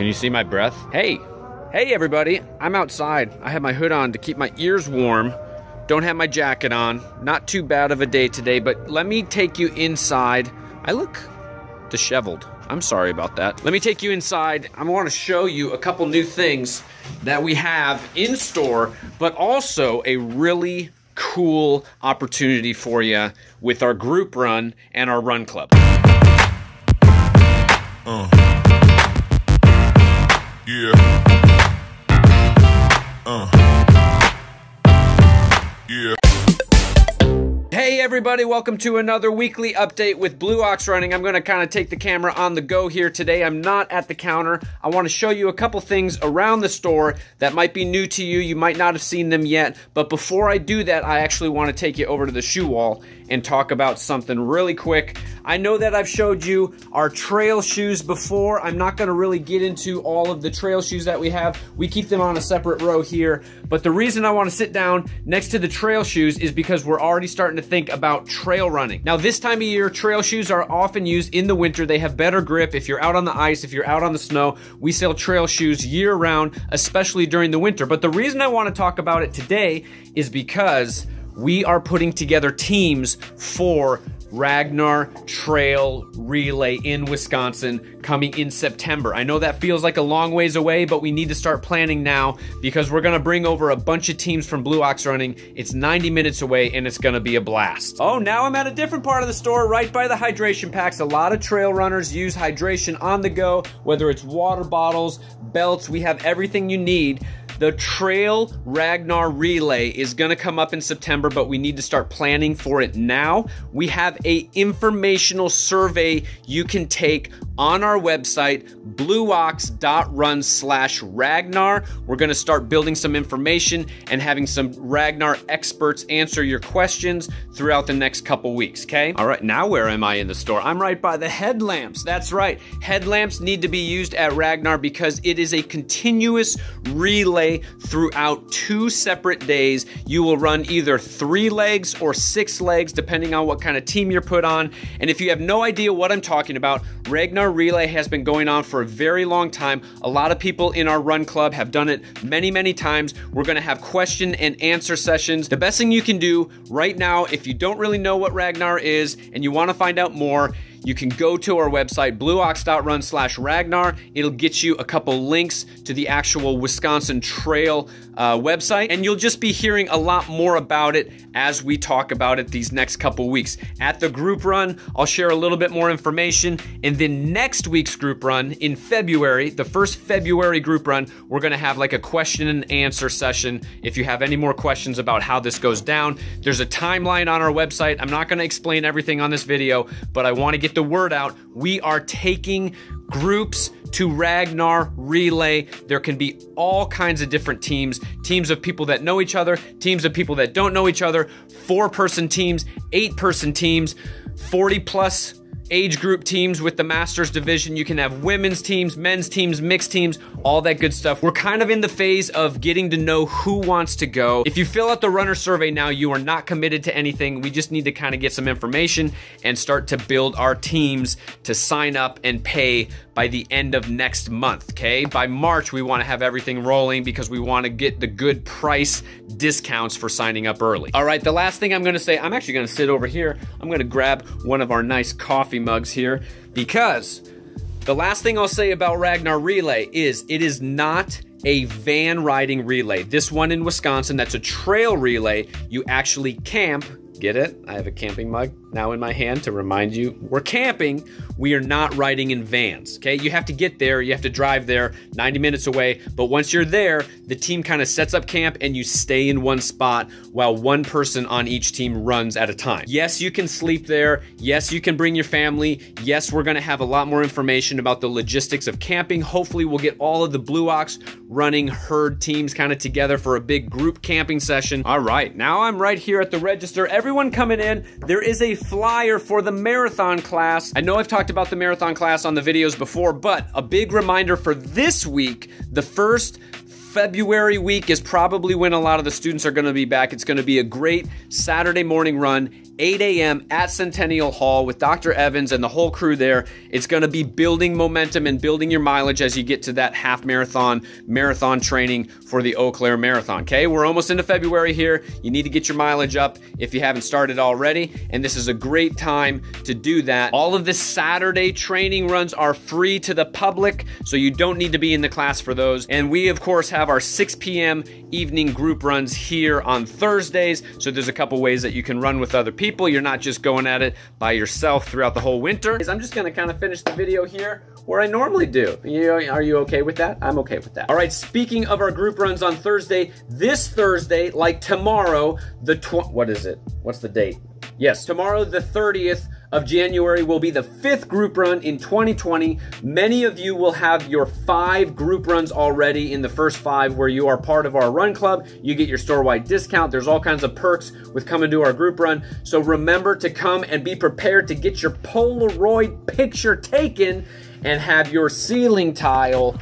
Can you see my breath? Hey everybody, I'm outside. I have my hood on to keep my ears warm. Don't have my jacket on. Not too bad of a day today, but let me take you inside. I look disheveled. I'm sorry about that. Let me take you inside. I want to show you a couple new things that we have in store, but also a really cool opportunity for you with our group run and our run club. Hey everybody, welcome to another weekly update with Blue Ox Running. I'm going to kind of take the camera on the go here today. I'm not at the counter. I want to show you a couple things around the store that might be new to you. You might not have seen them yet, but before I do that, I actually want to take you over to the shoe wall and talk about something really quick. I know that I've showed you our trail shoes before. I'm not going to really get into all of the trail shoes that we have. We keep them on a separate row here, but the reason I want to sit down next to the trail shoes is because we're already starting to think about trail running. Now, this time of year, trail shoes are often used in the winter. They have better grip. If you're out on the ice, if you're out on the snow, we sell trail shoes year round, especially during the winter. But the reason I want to talk about it today is because we are putting together teams for Ragnar Trail Relay in Wisconsin coming in September. I know that feels like a long ways away, but we need to start planning now because we're going to bring over a bunch of teams from Blue Ox Running. It's 90 minutes away and it's going to be a blast. Oh, now I'm at a different part of the store right by the hydration packs. A lot of trail runners use hydration on the go, whether it's water bottles, belts, we have everything you need. The Trail Ragnar Relay is gonna come up in September, but we need to start planning for it now. We have an informational survey you can take on our website, blueox.run/Ragnar. We're gonna start building some information and having some Ragnar experts answer your questions throughout the next couple weeks, okay? All right, now where am I in the store? I'm right by the headlamps, that's right. Headlamps need to be used at Ragnar because it is a continuous relay throughout two separate days. You will run either 3 legs or 6 legs, depending on what kind of team you're put on. And if you have no idea what I'm talking about, Ragnar Relay has been going on for a very long time. A lot of people in our run club have done it many, many times. We're gonna have question and answer sessions. The best thing you can do right now, if you don't really know what Ragnar is and you wanna find out more, you can go to our website, blueox.run/Ragnar. It'll get you a couple links to the actual Wisconsin Trail website, and you'll just be hearing a lot more about it as we talk about it these next couple weeks. At the group run, I'll share a little bit more information, and then next week's group run in February, the first February group run, we're gonna have like a question and answer session. If you have any more questions about how this goes down, there's a timeline on our website. I'm not gonna explain everything on this video, but I wanna get the word out. We are taking groups to Ragnar Relay. There can be all kinds of different teams, teams of people that know each other, teams of people that don't know each other, 4-person teams, 8-person teams, 40+ age group teams with the Masters division. You can have women's teams, men's teams, mixed teams, all that good stuff. We're kind of in the phase of getting to know who wants to go. If you fill out the runner survey now, you are not committed to anything. We just need to kind of get some information and start to build our teams to sign up and pay by the end of next month, okay? By March, we wanna have everything rolling because we wanna get the good price discounts for signing up early. All right, the last thing I'm gonna say, I'm actually gonna sit over here. I'm gonna grab one of our nice coffee mugs here because the last thing I'll say about Ragnar Relay is it is not a van riding relay. This one in Wisconsin, that's a trail relay. You actually camp. Get it? I have a camping mug now in my hand to remind you we're camping. We are not riding in vans, okay? You have to get there, you have to drive there, 90 minutes away, but once you're there, the team kind of sets up camp and you stay in one spot while one person on each team runs at a time. Yes, you can sleep there. Yes, you can bring your family. Yes, we're gonna have a lot more information about the logistics of camping. Hopefully we'll get all of the Blue Ox Running herd teams kind of together for a big group camping session. All right, now I'm right here at the register. Everyone coming in, there is a flyer for the marathon class. I know I've talked about the marathon class on the videos before, but a big reminder for this week, the first February week is probably when a lot of the students are going to be back. It's going to be a great Saturday morning run, 8 a.m. at Centennial Hall with Dr. Evans and the whole crew there. It's going to be building momentum and building your mileage as you get to that half marathon, marathon training for the Eau Claire Marathon, okay? We're almost into February here. You need to get your mileage up if you haven't started already, and this is a great time to do that. All of the Saturday training runs are free to the public, so you don't need to be in the class for those. And we, of course, have our 6 p.m. evening group runs here on Thursdays, so there's a couple ways that you can run with other people. You're not just going at it by yourself throughout the whole winter. I'm just gonna kind of finish the video here where I normally do. Are you okay with that? I'm okay with that. All right, speaking of our group runs on Thursday, this Thursday, like tomorrow, tomorrow the 30th of January will be the 5th group run in 2020. Many of you will have your 5 group runs already in the first 5 where you are part of our run club. You get your store-wide discount. There's all kinds of perks with coming to our group run. So remember to come and be prepared to get your Polaroid picture taken and have your ceiling tile,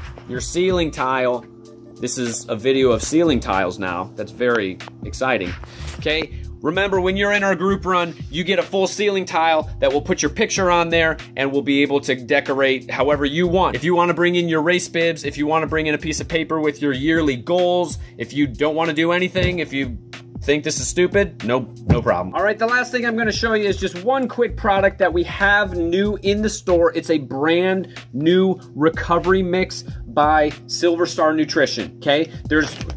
This is a video of ceiling tiles now. That's very exciting, okay? Remember, when you're in our group run, you get a full ceiling tile that will put your picture on there and we'll be able to decorate however you want. If you want to bring in your race bibs, if you want to bring in a piece of paper with your yearly goals, if you don't want to do anything, if you think this is stupid, no problem. All right, the last thing I'm going to show you is just one quick product that we have new in the store. It's a brand new recovery mix by Silver Star Nutrition, okay?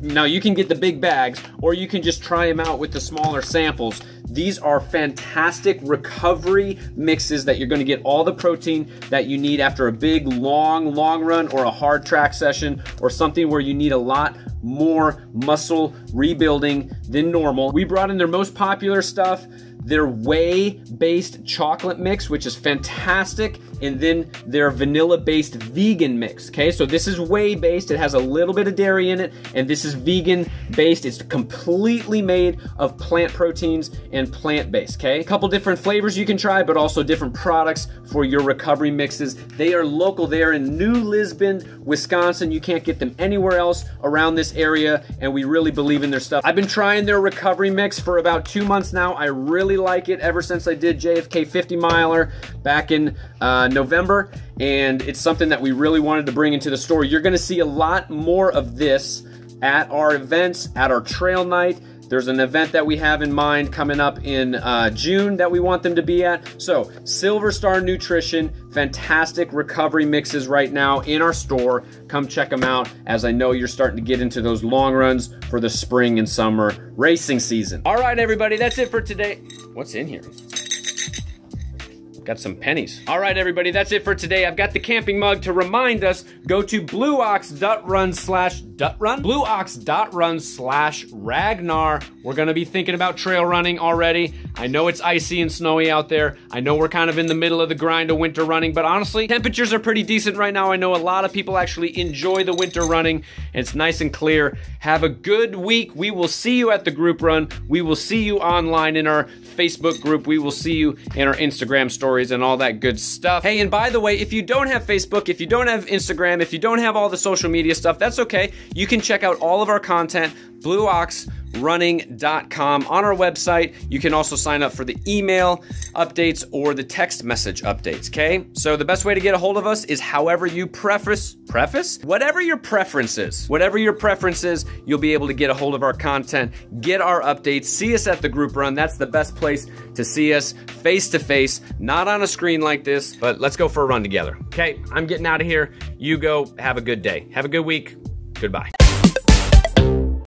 Now you can get the big bags or you can just try them out with the smaller samples. These are fantastic recovery mixes that you're gonna get all the protein that you need after a big, long run or a hard track session or something where you need a lot more muscle rebuilding than normal. We brought in their most popular stuff, their whey-based chocolate mix, which is fantastic, and then their vanilla-based vegan mix, okay? So this is whey-based, it has a little bit of dairy in it, and this is vegan-based. It's completely made of plant proteins and plant-based, okay? A couple different flavors you can try, but also different products for your recovery mixes. They are local, they are in New Lisbon, Wisconsin. You can't get them anywhere else around this area, and we really believe in their stuff. I've been trying their recovery mix for about 2 months now. I really like it ever since I did JFK 50 miler back in November, and it's something that we really wanted to bring into the store. You're going to see a lot more of this at our events, at our trail night. There's an event that we have in mind coming up in June that we want them to be at. So Silver Star Nutrition, fantastic recovery mixes right now in our store. Come check them out, as I know you're starting to get into those long runs for the spring and summer racing season. All right, everybody, that's it for today. What's in here? Got some pennies. All right, everybody, that's it for today. I've got the camping mug to remind us. Go to blueox.run/Ragnar. We're gonna be thinking about trail running already. I know it's icy and snowy out there. I know we're kind of in the middle of the grind of winter running, but honestly, temperatures are pretty decent right now. I know a lot of people actually enjoy the winter running. It's nice and clear. Have a good week. We will see you at the group run. We will see you online in our Facebook group. We will see you in our Instagram story and all that good stuff. Hey, and by the way, if you don't have Facebook, if you don't have Instagram, if you don't have all the social media stuff, that's okay. You can check out all of our content, blueoxrunning.com, on our website. You can also sign up for the email updates or the text message updates, okay? So the best way to get a hold of us is however you preface? Whatever your preference is, you'll be able to get a hold of our content, get our updates, see us at the group run. That's the best place to see us face to face, not on a screen like this, but let's go for a run together. Okay, I'm getting out of here. You go, have a good day. Have a good week. Goodbye.